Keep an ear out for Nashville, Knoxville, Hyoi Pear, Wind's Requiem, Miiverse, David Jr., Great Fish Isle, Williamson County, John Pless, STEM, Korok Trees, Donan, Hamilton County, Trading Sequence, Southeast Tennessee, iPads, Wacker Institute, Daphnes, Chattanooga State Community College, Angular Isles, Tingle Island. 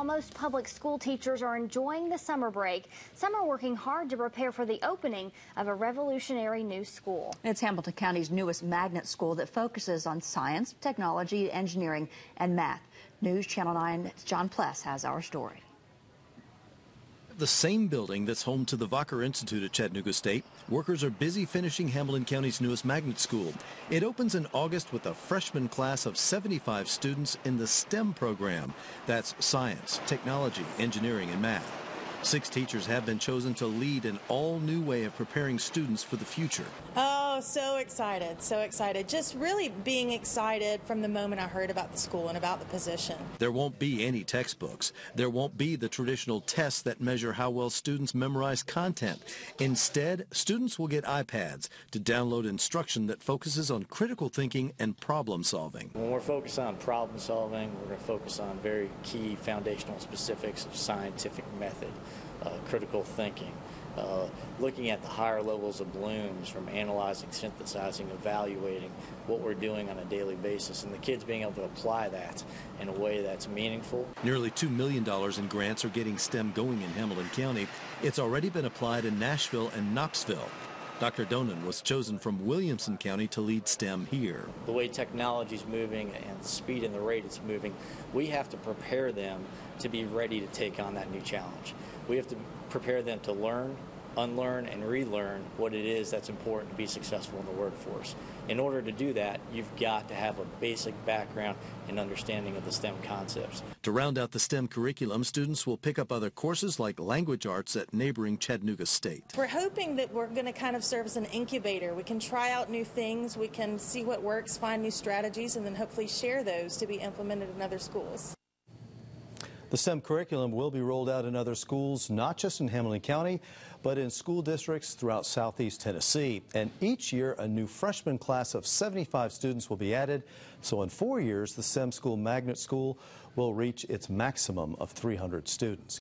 While most public school teachers are enjoying the summer break, some are working hard to prepare for the opening of a revolutionary new school. It's Hamilton County's newest magnet school that focuses on science, technology, engineering, and math. News Channel 9's John Pless has our story. The same building that's home to the Wacker Institute at Chattanooga State, workers are busy finishing Hamilton County's newest magnet school. It opens in August with a freshman class of 75 students in the STEM program. That's science, technology, engineering, and math. 6 teachers have been chosen to lead an all-new way of preparing students for the future. Oh, so excited, so excited. Just really being excited from the moment I heard about the school and about the position. There won't be any textbooks. There won't be the traditional tests that measure how well students memorize content. Instead, students will get iPads to download instruction that focuses on critical thinking and problem solving. When we're focused on problem solving, we're going to focus on very key foundational specifics of scientific method. Critical thinking, looking at the higher levels of blooms from analyzing, synthesizing, evaluating what we're doing on a daily basis, and the kids being able to apply that in a way that's meaningful. Nearly $2 million in grants are getting STEM going in Hamilton County. It's already been applied in Nashville and Knoxville. Dr. Donan was chosen from Williamson County to lead STEM here. The way technology's moving and the speed and the rate it's moving, we have to prepare them to be ready to take on that new challenge. We have to prepare them to learn, unlearn, and relearn what it is that's important to be successful in the workforce. In order to do that, you've got to have a basic background and understanding of the STEM concepts. To round out the STEM curriculum, students will pick up other courses like language arts at neighboring Chattanooga State. We're hoping that we're going to kind of serve as an incubator. We can try out new things, we can see what works, find new strategies, and then hopefully share those to be implemented in other schools. The STEM curriculum will be rolled out in other schools, not just in Hamilton County, but in school districts throughout Southeast Tennessee. And each year, a new freshman class of 75 students will be added. So in 4 years, the STEM school magnet school will reach its maximum of 300 students.